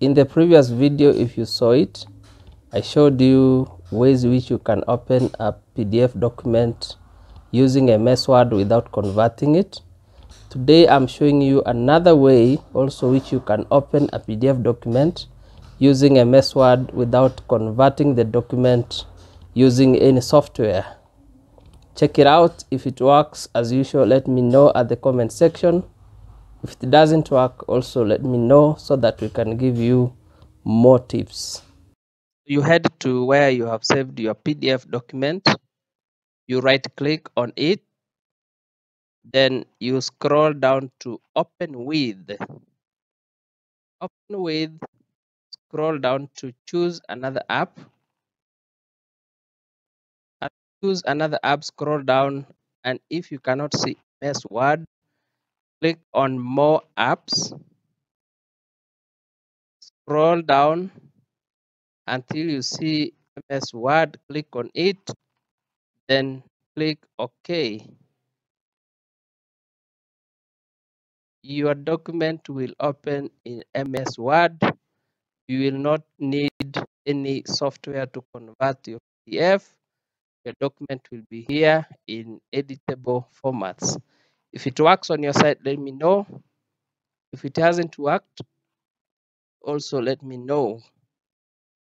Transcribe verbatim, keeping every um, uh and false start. In the previous video, if you saw it, I showed you ways which you can open a P D F document using M S Word without converting it. Today I'm showing you another way also which you can open a P D F document using M S Word without converting the document using any software. Check it out. If it works, as usual, let me know at the comment section. If it doesn't work, also let me know so that we can give you more tips. You head to where you have saved your P D F document. You right click on it. Then you scroll down to open with. Open with. Scroll down to choose another app. And choose another app. Scroll down, and if you cannot see M S Word, click on more apps. Scroll down until you see M S Word. Click on it. Then click OK. Your document will open in M S Word. You will not need any software to convert your P D F. Your document will be here in editable formats. If it works on your site, let me know. If it hasn't worked, also let me know.